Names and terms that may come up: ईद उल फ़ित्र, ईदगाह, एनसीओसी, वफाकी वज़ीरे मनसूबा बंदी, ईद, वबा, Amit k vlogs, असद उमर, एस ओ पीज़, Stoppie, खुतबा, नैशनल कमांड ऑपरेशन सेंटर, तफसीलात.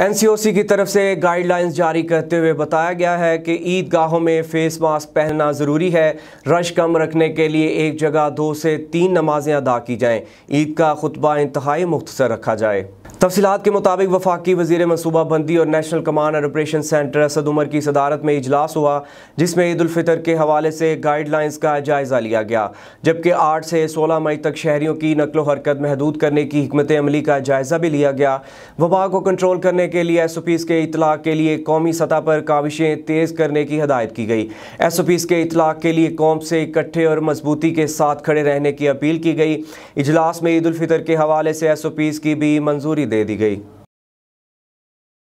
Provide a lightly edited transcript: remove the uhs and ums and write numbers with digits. एनसीओसी की तरफ से गाइडलाइंस जारी करते हुए बताया गया है कि ईदगाहों में फेस मास्क पहनना ज़रूरी है। रश कम रखने के लिए एक जगह 2 से 3 नमाजें अदा की जाएं। ईद का खुतबा इंतहाई मुख्तसर रखा जाए। तफसीलात के मुताबिक वफाकी वज़ीरे मनसूबा बंदी और नैशनल कमांड ऑपरेशन सेंटर असद उमर की सदारत में इजलास हुआ, जिसमें ईद उल फ़ित्र के हवाले से गाइडलाइंस का जायज़ा लिया गया, जबकि 8 से 16 मई तक शहरियों की नकलो हरकत महदूद करने की हिकमत अमली का जायज़ा भी लिया गया। वबा को कंट्रोल करने के लिए एस ओ पीज़ के इतलाक़ के लिए कौमी सतह पर काविशें तेज़ करने की हदायत की गई। एस ओ पीज़ के इतलाक़ के लिए कौम से इकट्ठे और मजबूती के साथ खड़े रहने की अपील की गई। इजलास में ईद उल फ़ित्र के हवाले से एस ओ पीज़ की भी मंजूरी दे दी गई।